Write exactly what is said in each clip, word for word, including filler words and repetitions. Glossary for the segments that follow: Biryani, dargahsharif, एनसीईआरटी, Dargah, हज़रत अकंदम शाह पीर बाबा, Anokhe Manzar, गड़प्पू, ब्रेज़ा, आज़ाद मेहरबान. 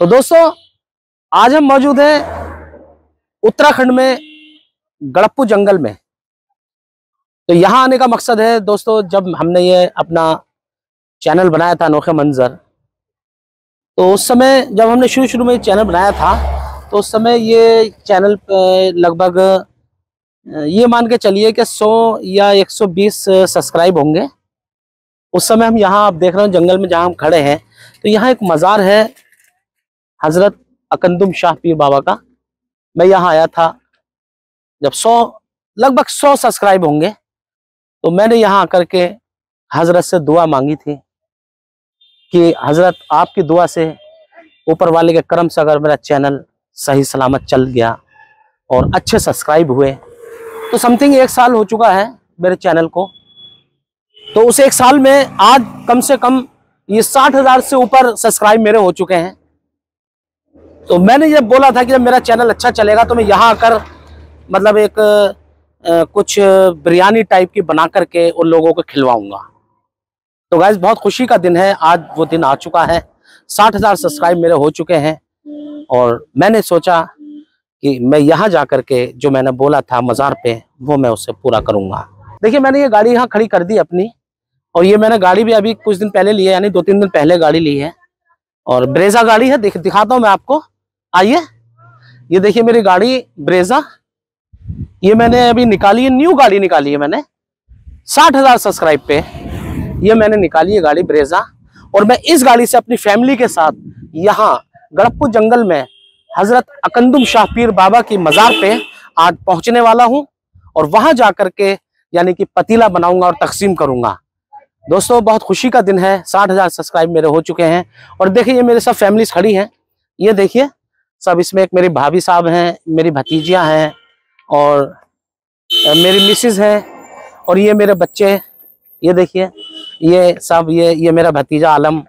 तो दोस्तों आज हम मौजूद हैं उत्तराखंड में गड़प्पू जंगल में। तो यहाँ आने का मकसद है दोस्तों, जब हमने ये अपना चैनल बनाया था अनोखे मंजर, तो उस समय जब हमने शुरू शुरू में चैनल बनाया था तो उस समय ये चैनल पे लगभग ये मान के चलिए कि सौ या एक सौ बीस सब्सक्राइब होंगे उस समय। हम यहाँ आप देख रहे हो जंगल में जहाँ हम खड़े हैं, तो यहाँ एक मज़ार है हज़रत अकंदम शाह पीर बाबा का। मैं यहाँ आया था जब सौ लगभग सौ सब्सक्राइब होंगे, तो मैंने यहाँ आकर के हज़रत से दुआ मांगी थी कि हज़रत आपकी दुआ से, ऊपर वाले के करम से अगर मेरा चैनल सही सलामत चल गया और अच्छे सब्सक्राइब हुए, तो समथिंग एक साल हो चुका है मेरे चैनल को, तो उस एक साल में आज कम से कम ये साठ हज़ार से ऊपर सब्सक्राइब मेरे हो चुके हैं। तो मैंने जब बोला था कि जब मेरा चैनल अच्छा चलेगा तो मैं यहाँ आकर मतलब एक आ, कुछ बिरयानी टाइप की बना करके उन लोगों को खिलवाऊंगा। तो गाइस बहुत खुशी का दिन है, आज वो दिन आ चुका है। साठ हज़ार सब्सक्राइब मेरे हो चुके हैं और मैंने सोचा कि मैं यहाँ जा करके जो मैंने बोला था मज़ार पे, वो मैं उससे पूरा करूँगा। देखिए मैंने ये गाड़ी यहाँ खड़ी कर दी अपनी, और ये मैंने गाड़ी भी अभी कुछ दिन पहले ली है, यानी दो तीन दिन पहले गाड़ी ली है, और ब्रेज़ा गाड़ी है। दिख, दिखाता हूँ मैं आपको, आइए। ये देखिए मेरी गाड़ी ब्रेज़ा, ये मैंने अभी निकाली है, न्यू गाड़ी निकाली है मैंने साठ हज़ार सब्सक्राइब पे। ये मैंने निकाली है गाड़ी ब्रेज़ा, और मैं इस गाड़ी से अपनी फैमिली के साथ यहाँ गड़प्पू जंगल में हज़रत अकंदम शाह पीर बाबा की मज़ार पे आज पहुंचने वाला हूं, और वहां जा करके यानी कि पतीला बनाऊंगा और तकसीम करूंगा। दोस्तों बहुत खुशी का दिन है, साठ हज़ार सब्सक्राइब मेरे हो चुके हैं। और देखिए ये मेरे सब फैमिलीज खड़ी हैं, ये देखिए सब, इसमें एक मेरी भाभी साहब हैं, मेरी भतीजियाँ हैं और मेरी मिसिज़ हैं, और ये मेरे बच्चे, ये देखिए ये सब, ये ये मेरा भतीजा आलम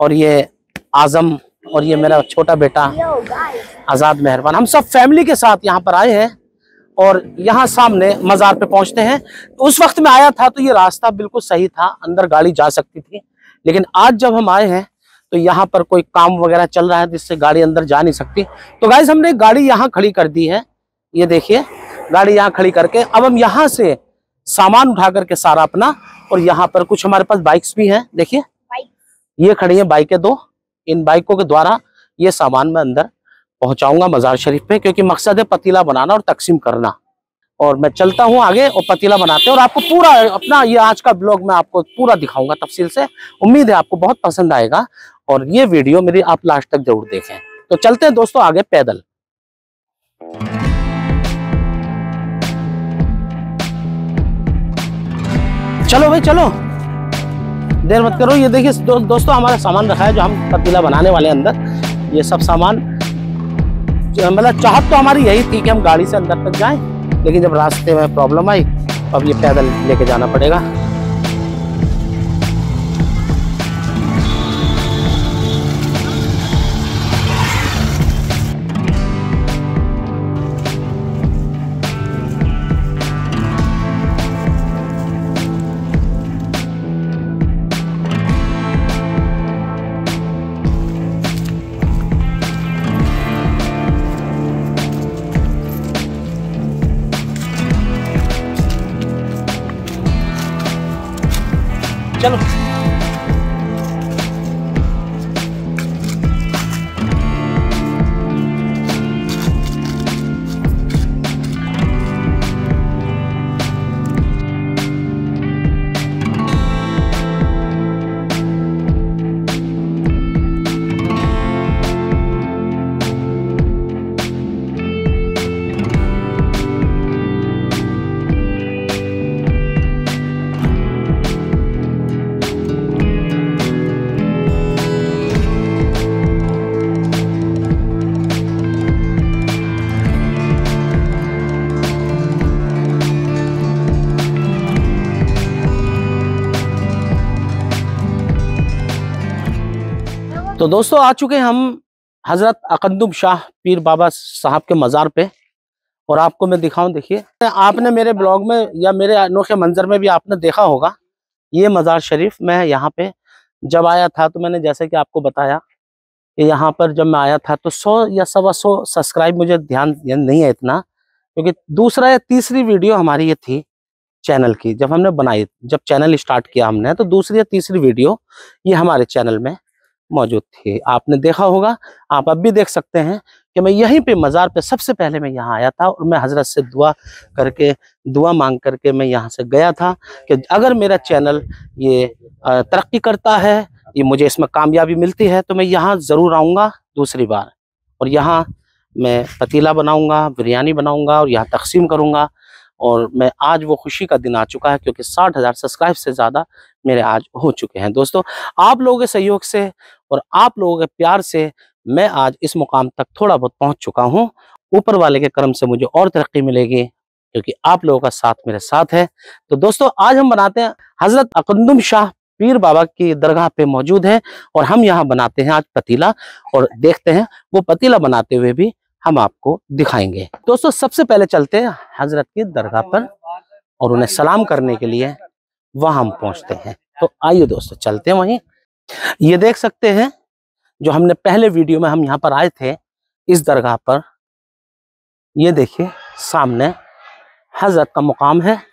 और ये आज़म और ये मेरा छोटा बेटा आज़ाद मेहरबान। हम सब फैमिली के साथ यहाँ पर आए हैं और यहाँ सामने मज़ार पे पहुँचते हैं। उस वक्त मैं आया था तो ये रास्ता बिल्कुल सही था, अंदर गाड़ी जा सकती थी, लेकिन आज जब हम आए हैं तो यहाँ पर कोई काम वगैरह चल रहा है जिससे गाड़ी अंदर जा नहीं सकती। तो गाइस हमने गाड़ी यहाँ खड़ी कर दी है, ये देखिए गाड़ी यहाँ खड़ी करके अब हम यहाँ से सामान उठा करके सारा अपना, और यहाँ पर कुछ हमारे पास बाइक्स भी हैं। देखिए ये खड़ी है बाइकें दो, इन बाइकों के द्वारा ये सामान मैं अंदर पहुंचाऊंगा मज़ार शरीफ पे, क्योंकि मकसद है पतीला बनाना और तकसीम करना। और मैं चलता हूं आगे और पतीला बनाते हैं, और आपको पूरा अपना ये आज का ब्लॉग मैं आपको पूरा दिखाऊंगा तफसील से। उम्मीद है आपको बहुत पसंद आएगा, और ये वीडियो मेरी आप लास्ट तक जरूर देखें। तो चलते हैं दोस्तों आगे पैदल। चलो भाई चलो, देर मत करो। ये देखिए दो, दोस्तों हमारा सामान रखा है जो हम पतीला बनाने वाले हैं अंदर, ये सब सामान। मतलब चाहत तो हमारी यही थी कि हम गाड़ी से अंदर तक जाएं, लेकिन जब रास्ते में प्रॉब्लम आई अब ये पैदल लेके जाना पड़ेगा। चलो तो दोस्तों आ चुके हम हज़रत अकंदम शाह पीर बाबा साहब के मज़ार पे, और आपको मैं दिखाऊं। देखिए आपने मेरे ब्लॉग में या मेरे अनोखे मंजर में भी आपने देखा होगा ये मज़ार शरीफ। मैं यहाँ पे जब आया था तो मैंने जैसे कि आपको बताया यहाँ पर जब मैं आया था तो सौ या सवा सौ सब्सक्राइब, मुझे ध्यान नहीं है इतना, क्योंकि दूसरा या तीसरी वीडियो हमारी ये थी चैनल की, जब हमने बनाई, जब चैनल स्टार्ट किया हमने, तो दूसरी या तीसरी वीडियो ये हमारे चैनल में मौजूद थी। आपने देखा होगा, आप अब भी देख सकते हैं कि मैं यहीं पे मज़ार पे सबसे पहले मैं यहाँ आया था और मैं हज़रत से दुआ करके, दुआ मांग करके मैं यहाँ से गया था कि अगर मेरा चैनल ये तरक्की करता है, ये मुझे इसमें कामयाबी मिलती है, तो मैं यहाँ ज़रूर आऊँगा दूसरी बार, और यहाँ मैं पतीला बनाऊँगा, बिरयानी बनाऊँगा और यहाँ तकसीम करूँगा। और मैं आज वो खुशी का दिन आ चुका है, क्योंकि साठ हज़ार सब्सक्राइब से ज़्यादा मेरे आज हो चुके हैं। दोस्तों, आप लोगों के सहयोग से और आप लोगों के प्यार से मैं आज इस मुकाम तक थोड़ा बहुत पहुंच चुका हूं। ऊपर वाले के कर्म से मुझे और तरक्की मिलेगी, क्योंकि आप लोगों का साथ मेरे साथ है। तो दोस्तों, आज हम बनाते हैं, हज़रत अकंदम शाह पीर बाबा की दरगाह पे मौजूद है और हम यहाँ बनाते हैं आज पतीला, और देखते हैं वो पतीला बनाते हुए भी हम आपको दिखाएंगे। दोस्तों, सबसे पहले चलते हैं हजरत की दरगाह पर और उन्हें सलाम करने के लिए वहां हम पहुंचते हैं। तो आइए दोस्तों, चलते हैं वहीं। ये देख सकते हैं, जो हमने पहले वीडियो में हम यहाँ पर आए थे इस दरगाह पर, ये देखिए सामने हजरत का मुकाम है